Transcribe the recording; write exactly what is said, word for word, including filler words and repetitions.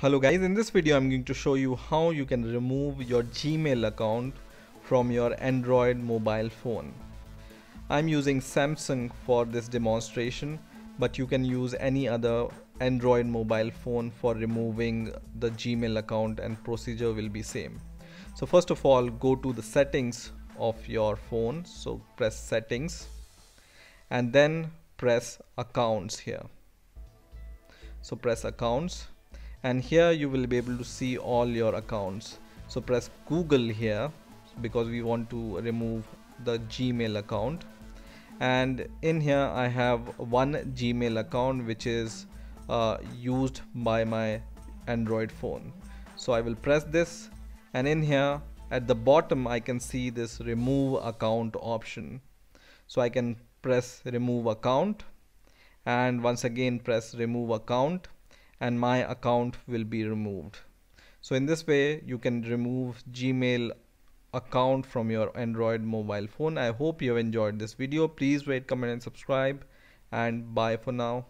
Hello guys, in this video I'm going to show you how you can remove your Gmail account from your Android mobile phone. I'm using Samsung for this demonstration, but you can use any other Android mobile phone for removing the Gmail account and procedure will be same. So first of all, go to the settings of your phone, so press settings and then press accounts here. So press accounts. And here you will be able to see all your accounts. So press Google here because we want to remove the Gmail account. And in here I have one Gmail account which is uh, used by my Android phone. So I will press this, and in here at the bottom I can see this remove account option. So I can press remove account and once again press remove account. And my account will be removed. So in this way you can remove Gmail account from your Android mobile phone. I hope you have enjoyed this video. Please rate, comment and subscribe, and bye for now.